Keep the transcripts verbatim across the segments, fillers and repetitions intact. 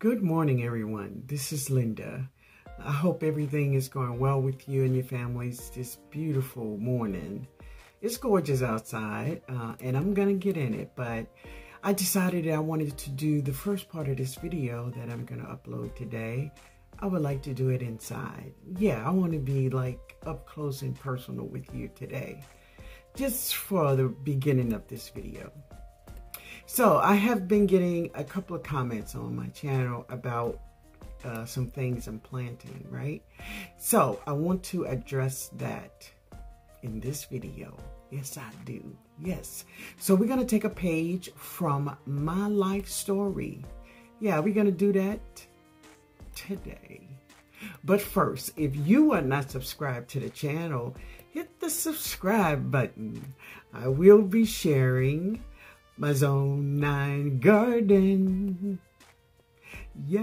Good morning, everyone. This is Linda. I hope everything is going well with you and your families this beautiful morning. It's gorgeous outside, uh, and I'm going to get in it, but I decided I wanted to do the first part of this video that I'm going to upload today. I would like to do it inside. Yeah, I want to be like up close and personal with you today, just for the beginning of this video. So I have been getting a couple of comments on my channel about uh, some things I'm planting, right? So I want to address that in this video. Yes, I do. Yes. So we're going to take a page from my life story. Yeah, we're going to do that today. But first, if you are not subscribed to the channel, hit the subscribe button. I will be sharing my Zone nine garden. Yay.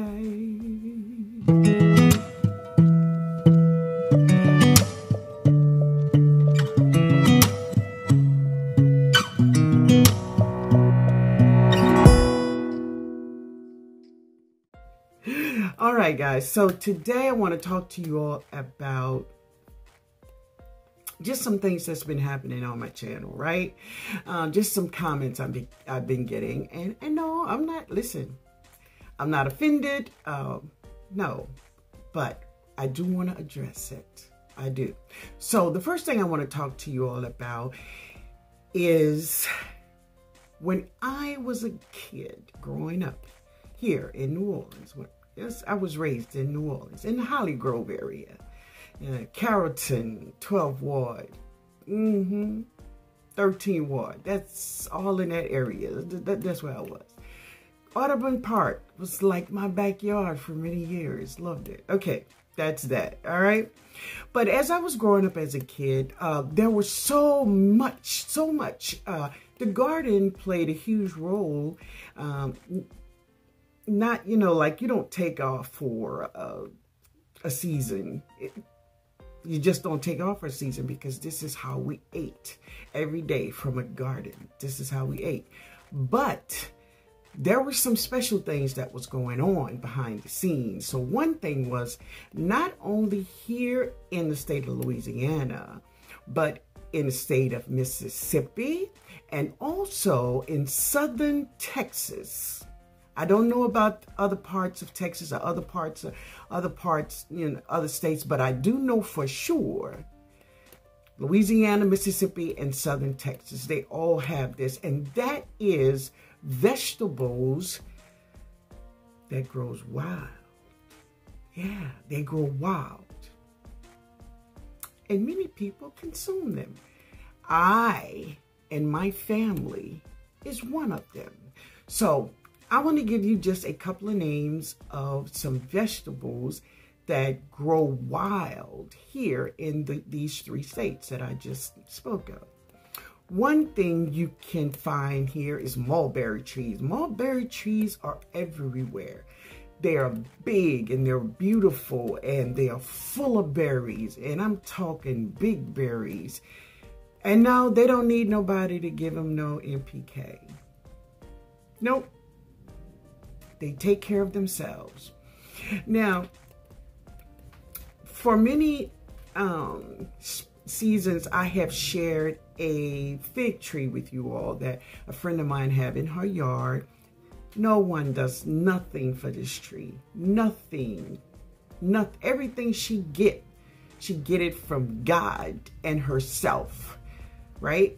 All right, guys. So today I want to talk to you all about just some things that's been happening on my channel, right? Uh, just some comments I've been, I've been getting. And, and no, I'm not, listen, I'm not offended. Um, no, but I do want to address it. I do. So the first thing I want to talk to you all about is when I was a kid growing up here in New Orleans. When, yes, I was raised in New Orleans, in the Hollygrove area. Uh, Carrollton, twelve ward, mm-hmm, thirteen ward. That's all in that area. That, that's where I was. Audubon Park was like my backyard for many years. Loved it. Okay, that's that. All right. But as I was growing up as a kid, uh, there was so much, so much. Uh, the garden played a huge role. Um, not, you know, like you don't take off for uh, a season. It, You just don't take off for a season because this is how we ate every day from a garden. This is how we ate. But there were some special things that was going on behind the scenes. So one thing was not only here in the state of Louisiana, but in the state of Mississippi and also in southern Texas. I don't know about other parts of Texas or other parts, of, other parts you know, other states, but I do know for sure, Louisiana, Mississippi, and southern Texas, they all have this, and that is vegetables that grows wild. Yeah, they grow wild, and many people consume them. I and my family is one of them. So I want to give you just a couple of names of some vegetables that grow wild here in the, these three states that I just spoke of. One thing you can find here is mulberry trees. Mulberry trees are everywhere. They are big and they're beautiful and they are full of berries. And I'm talking big berries. And now they don't need nobody to give them no N P K. Nope. They take care of themselves. Now, for many um, seasons, I have shared a fig tree with you all that a friend of mine had in her yard. No one does nothing for this tree. Nothing. Not, everything she get, she get it from God and herself, right?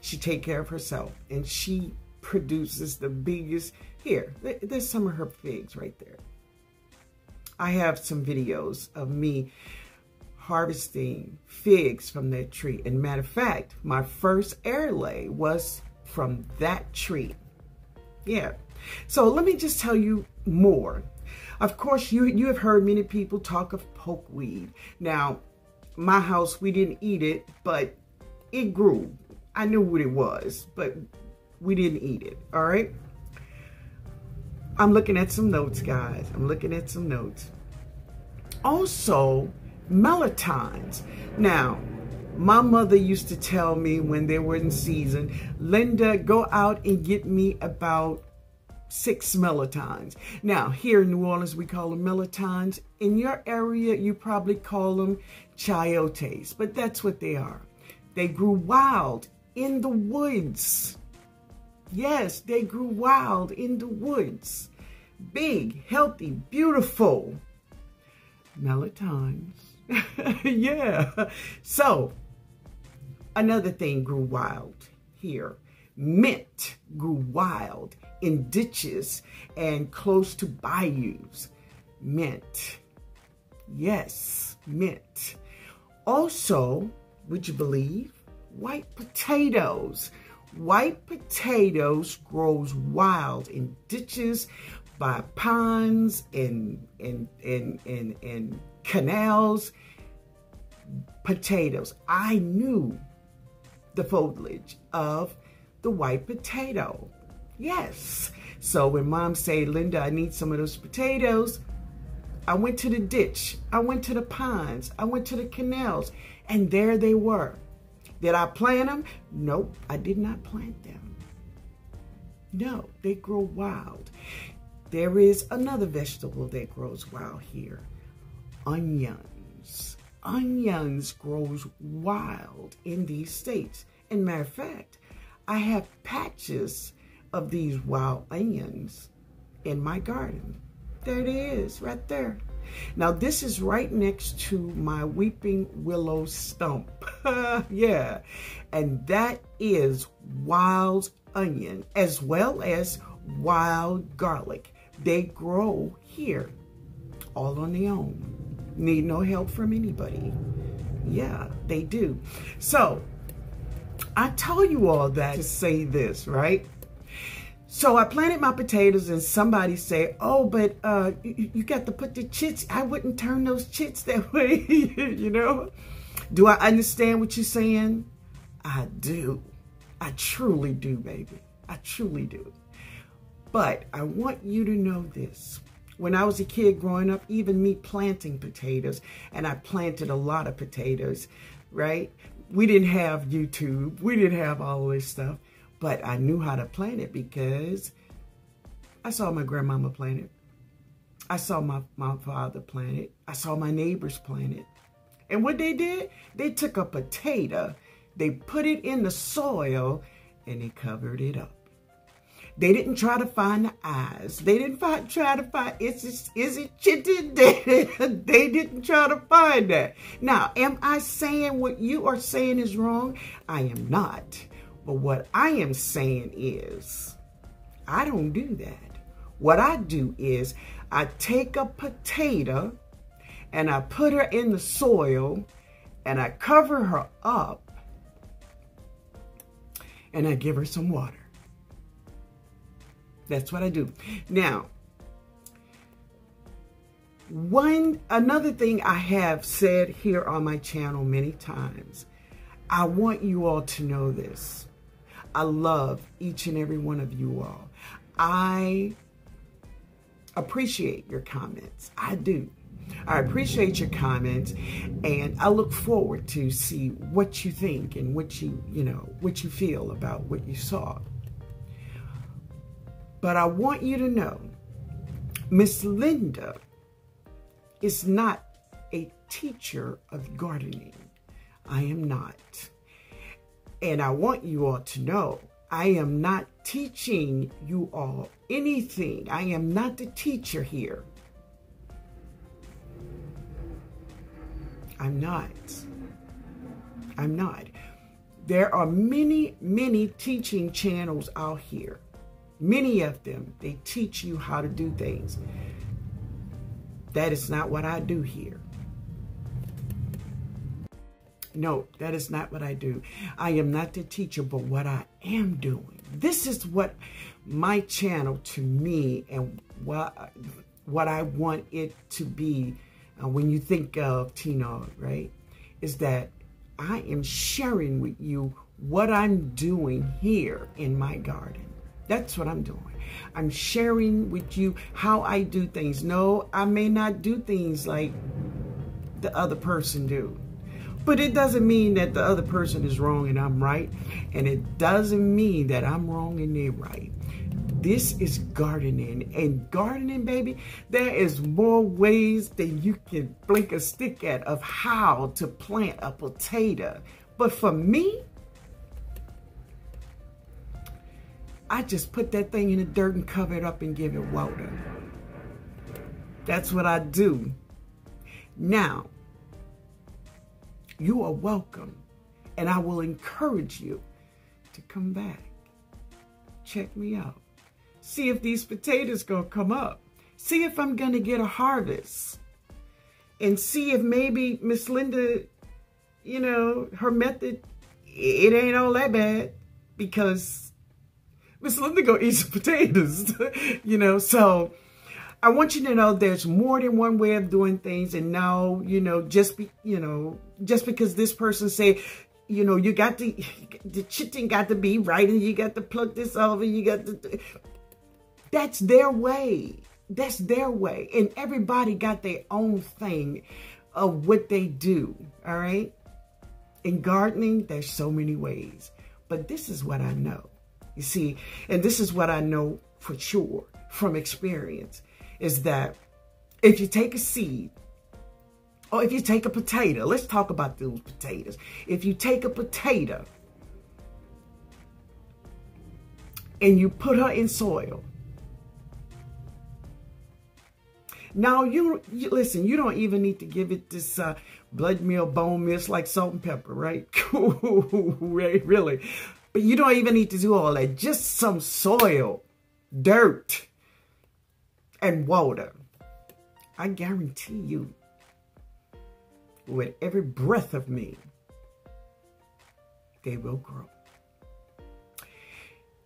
She take care of herself and she produces the biggest. Here, there's some of her figs right there. I have some videos of me harvesting figs from that tree. And matter of fact, my first airlay was from that tree. Yeah. So let me just tell you more. Of course, you, you have heard many people talk of pokeweed. Now, my house, we didn't eat it, but it grew. I knew what it was, but we didn't eat it. All right. I'm looking at some notes, guys. I'm looking at some notes. Also, melatons. Now, my mother used to tell me when they were in season, Linda, go out and get me about six melatons. Now, here in New Orleans, we call them melatons. In your area, you probably call them chayotes, but that's what they are. They grew wild in the woods. Yes, they grew wild in the woods. Big, healthy, beautiful melatons. Yeah. So, another thing grew wild here. Mint grew wild in ditches and close to bayous. Mint. Yes, mint. Also, would you believe, white potatoes. White potatoes grows wild in ditches, by ponds and and and and, and canals. Potatoes. I knew the foliage of the white potato. Yes. So when Mom said, Linda, I need some of those potatoes, I went to the ditch. I went to the ponds. I went to the canals. And there they were. Did I plant them? Nope. I did not plant them. No. They grow wild. There is another vegetable that grows wild here. Onions. Onions grows wild in these states. And matter of fact, I have patches of these wild onions in my garden. There it is, right there. Now, this is right next to my weeping willow stump. Yeah. And that is wild onion as well as wild garlic. They grow here all on their own. Need no help from anybody. Yeah, they do. So, I tell you all that to say this, right? So I planted my potatoes and somebody said, oh, but uh, you, you got to put the chits. I wouldn't turn those chits that way, you know? Do I understand what you're saying? I do. I truly do, baby. I truly do. But I want you to know this. When I was a kid growing up, even me planting potatoes, and I planted a lot of potatoes, right? We didn't have YouTube. We didn't have all this stuff. But I knew how to plant it because I saw my grandmama plant it. I saw my, my father plant it. I saw my neighbors plant it. And what they did, they took a potato, they put it in the soil, and they covered it up. They didn't try to find the eyes. They didn't find, try to find, is it, is it chitted? They didn't try to find that. Now, am I saying what you are saying is wrong? I am not. But what I am saying is, I don't do that. What I do is, I take a potato and I put her in the soil and I cover her up and I give her some water. That's what I do. Now, one another thing I have said here on my channel many times, I want you all to know this. I love each and every one of you all. I appreciate your comments. I do. I appreciate your comments, and I look forward to see what you think and what you, you know, what you feel about what you saw. But I want you to know, Miss Linda is not a teacher of gardening. I am not. And I want you all to know, I am not teaching you all anything. I am not the teacher here. I'm not. I'm not. There are many, many teaching channels out here. Many of them, they teach you how to do things. That is not what I do here. No, that is not what I do. I am not the teacher, but what I am doing. This is what my channel to me and what, what I want it to be uh, when you think of T N O G, right? Is that I am sharing with you what I'm doing here in my garden. That's what I'm doing. I'm sharing with you how I do things. No, I may not do things like the other person do. But it doesn't mean that the other person is wrong and I'm right. And it doesn't mean that I'm wrong and they're right. This is gardening, and gardening, baby, there is more ways than you can blink a stick at of how to plant a potato. But for me, I just put that thing in the dirt and cover it up and give it water. That's what I do. Now, you are welcome, and I will encourage you to come back. Check me out. See if these potatoes gonna come up. See if I'm gonna get a harvest. And see if maybe Miss Linda, you know, her method, it ain't all that bad, because Miss Linda gonna eat some potatoes, you know. So I want you to know there's more than one way of doing things. And now, you know, just be, you know, just because this person said, you know, you got to, the chitin got to be right, and you got to pluck this over, you got to, that's their way. That's their way. And everybody got their own thing of what they do. All right. In gardening, there's so many ways, but this is what I know. You see, and this is what I know for sure from experience, is that if you take a seed, or if you take a potato, let's talk about those potatoes. If you take a potato and you put her in soil, now you, you listen, you don't even need to give it this uh, blood meal, bone meal, like salt and pepper, right? Really. But you don't even need to do all that. Just some soil, dirt, and water. I guarantee you, with every breath of me, they will grow.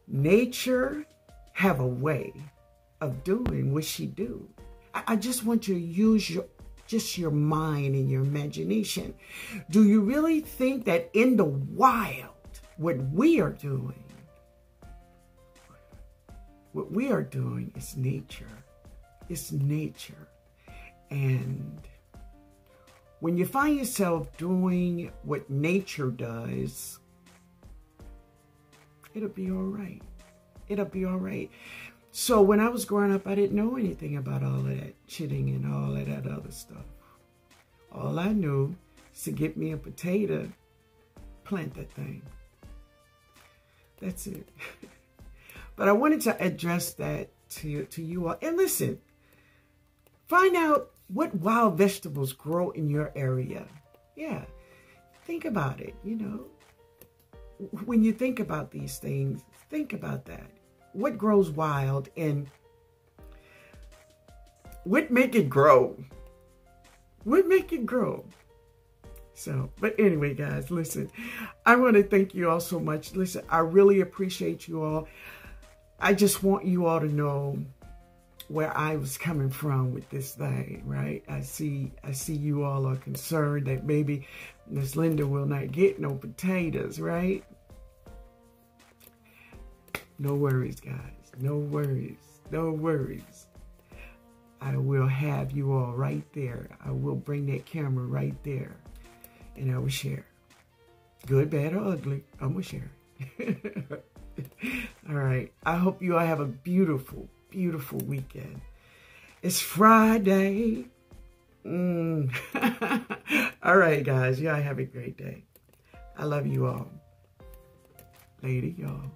Nature have a way of doing what she do. I, I just want you to use your, just your mind and your imagination. Do you really think that in the wild, what we are doing, what we are doing is nature. It's nature. And when you find yourself doing what nature does, it'll be all right. It'll be all right. So when I was growing up, I didn't know anything about all of that chitting and all of that other stuff. All I knew is to get me a potato, plant that thing. That's it. But I wanted to address that to, to you all. And listen, find out what wild vegetables grow in your area. Yeah, think about it, you know. When you think about these things, think about that. What grows wild and what make it grow? What make it grow? So, but anyway, guys, listen, I want to thank you all so much. Listen, I really appreciate you all. I just want you all to know where I was coming from with this thing, right? I see, I see you all are concerned that maybe Miss Linda will not get no potatoes, right? No worries, guys. No worries. No worries. I will have you all right there. I will bring that camera right there, and I will share. Good, bad, or ugly, I'm gonna share. All right. I hope you all have a beautiful, beautiful weekend. It's Friday. Mm. All right, guys. Y'all have a great day. I love you all. Later, y'all.